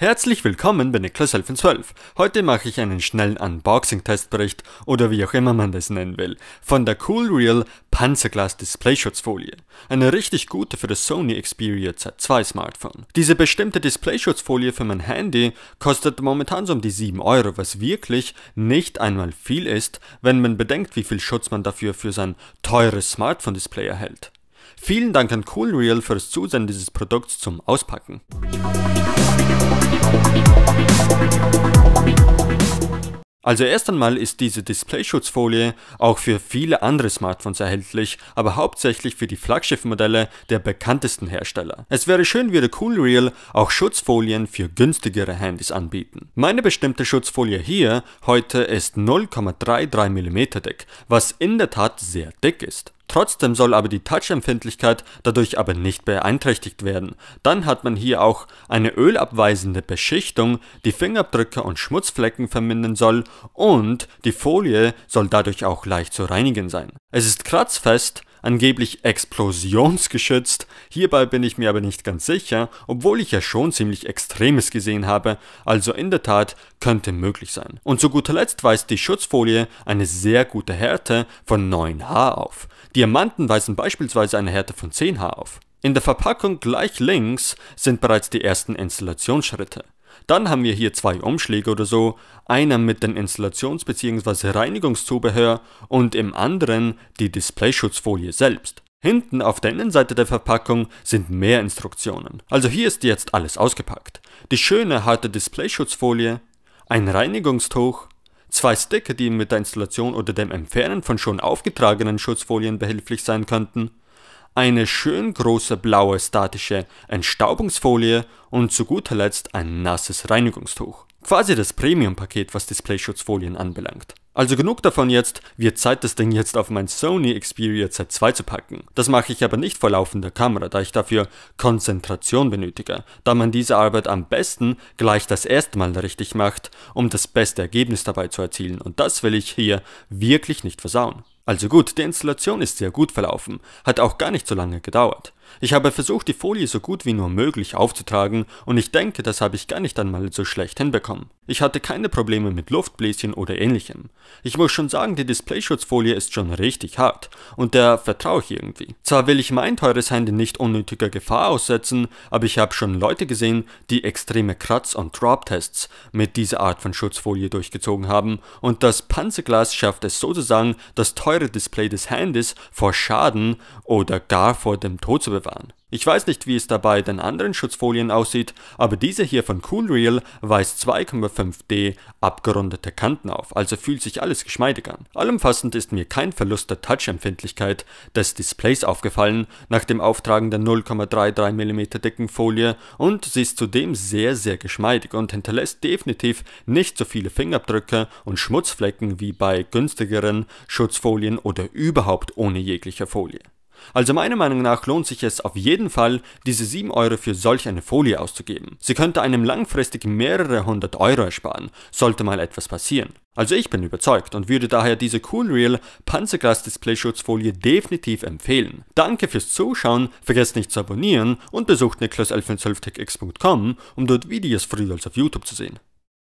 Herzlich willkommen bei Niklas11x12. Heute mache ich einen schnellen Unboxing-Testbericht oder wie auch immer man das nennen will, von der CoolReall Panzerglas Displayschutzfolie. Eine richtig gute für das Sony Xperia Z2 Smartphone. Diese bestimmte Displayschutzfolie für mein Handy kostet momentan so um die 7 Euro, was wirklich nicht einmal viel ist, wenn man bedenkt, wie viel Schutz man dafür für sein teures Smartphone-Display erhält. Vielen Dank an CoolReall für das Zusenden dieses Produkts zum Auspacken. Also erst einmal ist diese Displayschutzfolie auch für viele andere Smartphones erhältlich, aber hauptsächlich für die Flaggschiffmodelle der bekanntesten Hersteller. Es wäre schön, würde CoolReall auch Schutzfolien für günstigere Handys anbieten. Meine bestimmte Schutzfolie hier heute ist 0,33 mm dick, was in der Tat sehr dick ist. Trotzdem soll aber die Touchempfindlichkeit dadurch aber nicht beeinträchtigt werden. Dann hat man hier auch eine ölabweisende Beschichtung, die Fingerabdrücke und Schmutzflecken vermindern soll, und die Folie soll dadurch auch leicht zu reinigen sein. Es ist kratzfest, angeblich explosionsgeschützt, hierbei bin ich mir aber nicht ganz sicher, obwohl ich ja schon ziemlich Extremes gesehen habe, also in der Tat könnte möglich sein. Und zu guter Letzt weist die Schutzfolie eine sehr gute Härte von 9H auf. Diamanten weisen beispielsweise eine Härte von 10H auf. In der Verpackung gleich links sind bereits die ersten Installationsschritte. Dann haben wir hier zwei Umschläge oder so, einer mit den Installations- bzw. Reinigungszubehör und im anderen die Displayschutzfolie selbst. Hinten auf der Innenseite der Verpackung sind mehr Instruktionen. Also hier ist jetzt alles ausgepackt. Die schöne harte Displayschutzfolie, ein Reinigungstuch, zwei Sticker, die mit der Installation oder dem Entfernen von schon aufgetragenen Schutzfolien behilflich sein könnten, eine schön große blaue statische Entstaubungsfolie und zu guter Letzt ein nasses Reinigungstuch. Quasi das Premium-Paket, was Displayschutzfolien anbelangt. Also genug davon jetzt, wird Zeit, das Ding jetzt auf mein Sony Xperia Z2 zu packen. Das mache ich aber nicht vor laufender Kamera, da ich dafür Konzentration benötige, da man diese Arbeit am besten gleich das erste Mal richtig macht, um das beste Ergebnis dabei zu erzielen, und das will ich hier wirklich nicht versauen. Also gut, die Installation ist sehr gut verlaufen, hat auch gar nicht so lange gedauert. Ich habe versucht, die Folie so gut wie nur möglich aufzutragen, und ich denke, das habe ich gar nicht einmal so schlecht hinbekommen. Ich hatte keine Probleme mit Luftbläschen oder ähnlichem. Ich muss schon sagen, die Displayschutzfolie ist schon richtig hart, und der vertraue ich irgendwie. Zwar will ich mein teures Handy nicht unnötiger Gefahr aussetzen, aber ich habe schon Leute gesehen, die extreme Kratz- und Drop-Tests mit dieser Art von Schutzfolie durchgezogen haben, und das Panzerglas schafft es sozusagen, das teure Display des Handys vor Schaden oder gar vor dem Tod zu bewahren. Ich weiß nicht, wie es dabei den anderen Schutzfolien aussieht, aber diese hier von CoolReal weist 2,5D abgerundete Kanten auf, also fühlt sich alles geschmeidig an. Allumfassend ist mir kein Verlust der Touchempfindlichkeit des Displays aufgefallen nach dem Auftragen der 0,33 mm dicken Folie, und sie ist zudem sehr, sehr geschmeidig und hinterlässt definitiv nicht so viele Fingerabdrücke und Schmutzflecken wie bei günstigeren Schutzfolien oder überhaupt ohne jegliche Folie. Also meiner Meinung nach lohnt sich es auf jeden Fall, diese 7 Euro für solch eine Folie auszugeben. Sie könnte einem langfristig mehrere hundert Euro ersparen, sollte mal etwas passieren. Also ich bin überzeugt und würde daher diese CoolReal Panzerglas Displayschutzfolie definitiv empfehlen. Danke fürs Zuschauen, vergesst nicht zu abonnieren und besucht Niklas11x12.com, um dort Videos früher als auf YouTube zu sehen.